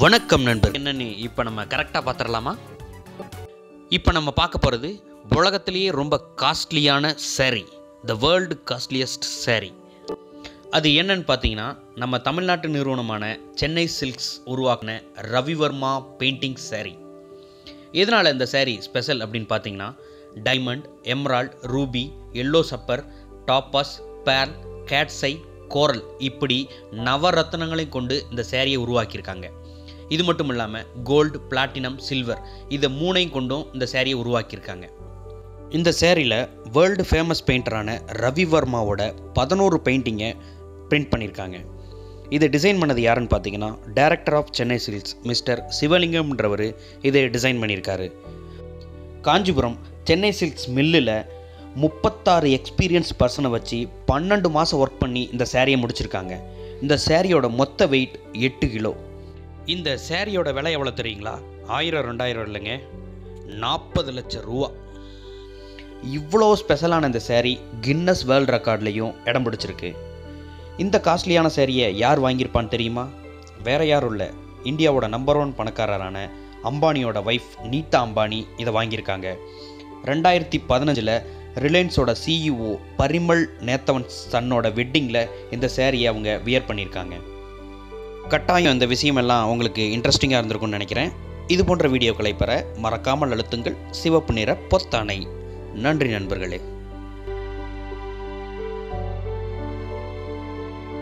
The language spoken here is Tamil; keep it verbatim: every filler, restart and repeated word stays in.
வணக்கம் நண்பர். என்னன்னு இப்போ நம்ம கரெக்டாக பார்த்துடலாமா? இப்போ நம்ம பார்க்க போகிறது உலகத்திலேயே ரொம்ப காஸ்ட்லியான sari, the world costliest sari. அது என்னன்னு பார்த்தீங்கன்னா, நம்ம தமிழ்நாட்டு நிறுவனமான சென்னை சில்க்ஸ் உருவாக்கின ரவிவர்மா பெயிண்டிங் சேரீ. எதனால் இந்த சேரீ ஸ்பெஷல் அப்படின்னு பார்த்தீங்கன்னா, diamond, emerald, ruby, yellow sapphire, topaz, pearl, கேட்ஸை, கோரல் இப்படி நவரத்னங்களையும் கொண்டு இந்த சேரீயை உருவாக்கியிருக்காங்க. இது மட்டும் இல்லாமல் கோல்டு, பிளாட்டினம், சில்வர் இதை மூணையும் கொண்டும் இந்த சேரீயை உருவாக்கியிருக்காங்க. இந்த சேரீயில் வேர்ல்டு ஃபேமஸ் பெயிண்டரான ரவி வர்மாவோட பதினோரு பெயிண்டிங்கை பிரிண்ட் பண்ணியிருக்காங்க. இதை டிசைன் பண்ணது யாருன்னு பார்த்தீங்கன்னா, director of Chennai silks mister Sivalingam டிராவரி இதை டிசைன் பண்ணியிருக்காரு. காஞ்சிபுரம் சென்னை சில்க்ஸ் மில்லில் முப்பத்தாறு எக்ஸ்பீரியன்ஸ் பர்சனை வச்சு பன்னெண்டு மாதம் ஒர்க் பண்ணி இந்த சேரீயை முடிச்சிருக்காங்க. இந்த சேரீயோட மொத்த வெயிட் எட்டு கிலோ. இந்த சேரீயோட விலை எவ்வளோ தெரியுங்களா? ஆயிரம் ரெண்டாயிரம் இல்லைங்க, நாற்பது லட்சம் ரூபா. இவ்வளோ ஸ்பெஷலான இந்த சேரீ கின்னஸ் வேர்ல்டு ரெக்கார்ட்லேயும் இடம் பிடிச்சிருக்கு. இந்த காஸ்ட்லியான சேரீயை யார் வாங்கியிருப்பான்னு தெரியுமா? வேறு யாரும் இல்லை, இந்தியாவோட நம்பர் ஒன் பணக்காரரான அம்பானியோட வைஃப் நீதா அம்பானி இதை வாங்கியிருக்காங்க. ரெண்டாயிரத்தி பதினஞ்சில் ரிலையன்ஸோட சிஇஓ பரிமல் நேத்தவன் சன்னோட வெட்டிங்கில் இந்த சேரீயை அவங்க வியர் பண்ணியிருக்காங்க. கட்டாயம் இந்த விஷயமெல்லாம் உங்களுக்கு இன்ட்ரெஸ்டிங்காக இருந்திருக்கும்னு நினைக்கிறேன். இது போன்ற வீடியோக்களை பெற மறக்காமல் அழுத்துங்கள் சிவப்பு நிற பொத்தானை. நன்றி நண்பர்களே.